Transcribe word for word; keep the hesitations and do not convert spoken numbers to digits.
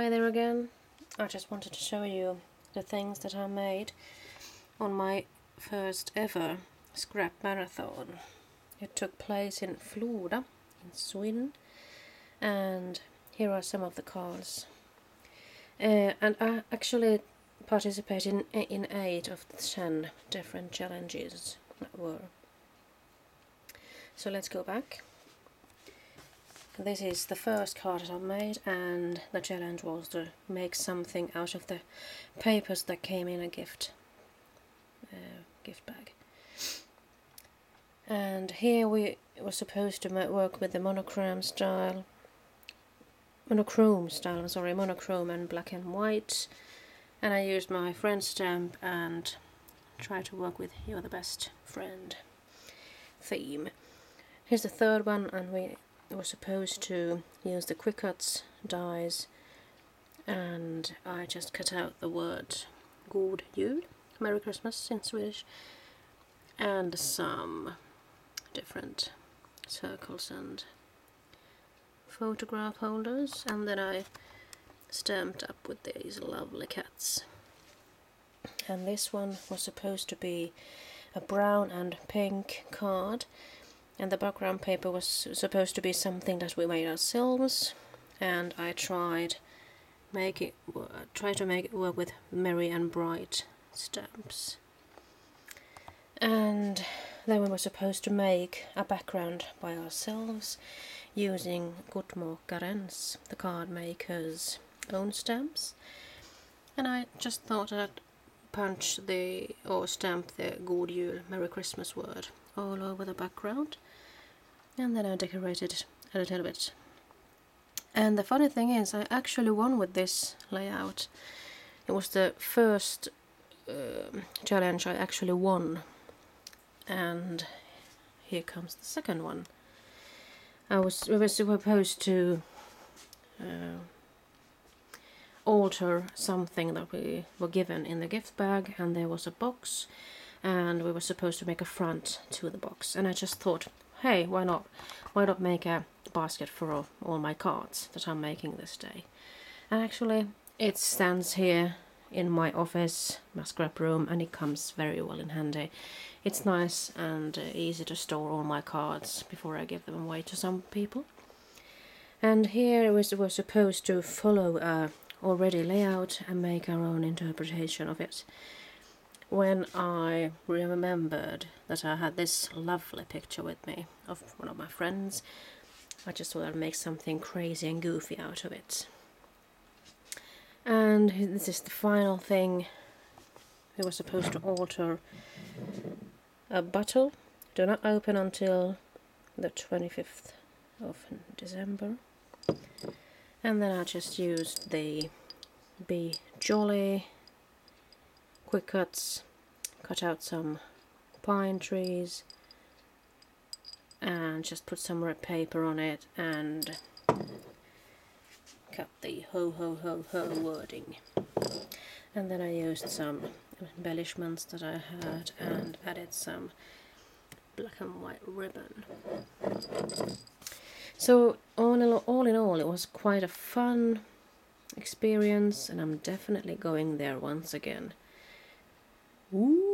Hi there again. I just wanted to show you the things that I made on my first ever scrap marathon. It took place in Floda in Sweden, and here are some of the cards. Uh, and I actually participated in, in eight of the ten different challenges that were. So let's go back. This is the first card that I made, and the challenge was to make something out of the papers that came in a gift uh, gift bag. And here we were supposed to work with the monochrome style, monochrome style, I'm sorry, monochrome and black and white. And I used my friend stamp and tried to work with "You're the Best Friend" theme. Here's the third one, and we were supposed to use the quick cuts dies, and I just cut out the word "God Jul", Merry Christmas in Swedish, and some different circles and photograph holders, and then I stamped up with these lovely cats. And this one was supposed to be a brown and pink card, and the background paper was supposed to be something that we made ourselves, and I tried make it try to make it work with merry and bright stamps. And then we were supposed to make a background by ourselves using Gudmor Karens, the card maker's own stamps, and I just thought that I'd punch the or stamp the "God Jul", Merry Christmas word all over the background, and then I decorated a little bit. And the funny thing is, I actually won with this layout. It was the first uh, challenge I actually won, and here comes the second one. I was we were supposed to uh, alter something that we were given in the gift bag, and there was a box, and we were supposed to make a front to the box. And I just thought, hey, why not why not make a basket for all, all my cards that I'm making this day. And actually it stands here in my office, my scrap room, and it comes very well in handy. It's nice and easy to store all my cards before I give them away to some people. And here we were supposed to follow a already layout and make our own interpretation of it. When I remembered that I had this lovely picture with me of one of my friends, I just thought I'd make something crazy and goofy out of it. And this is the final thing. We were supposed to alter a bottle. Do not open until the twenty-fifth of December. And then I just used the Be Jolly quick cuts, cut out some pine trees and just put some red paper on it and cut the ho ho ho ho wording. And then I used some embellishments that I had and added some black and white ribbon. So all in all, all in all it was quite a fun experience, and I'm definitely going there once again. Ooh.